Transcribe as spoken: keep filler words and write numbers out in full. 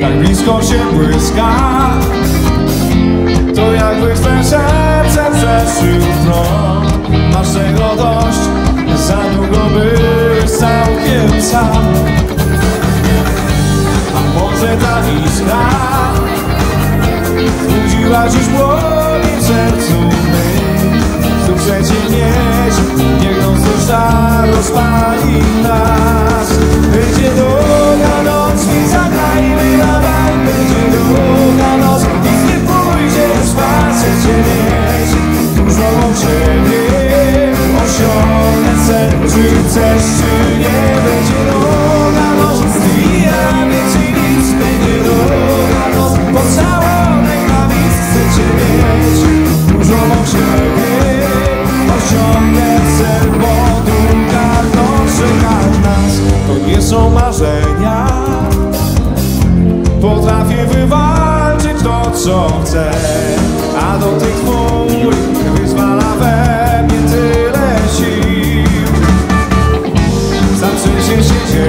tak blisko się błyska, to jakby twoje serce zeszył w prąd. Masz tego dość, za długo byłeś całkiem sam. A może ta iskra budziła dziś błogi w sercu my. Zróbcie cię nieść, niech noc żar rozpali nas. Będzie długa noc i zagrajmy na bank. Będzie długa noc, nikt nie pójdzie spać, chcę cię mieć. Dużo o ciebie osiągnę cel, czy chcesz, czy nie. Będzie długa noc, zbijamy ci nic. Będzie długa noc, po całonej na nic chcę cię mieć. Dużo o ciebie osiągnę cel, bo druga noc czeka nas. To nie są marzenia, potrafię wywalczyć to, co chcę. A do tych chmur wyzwala we mnie tyle sił. Zawsze się siedzi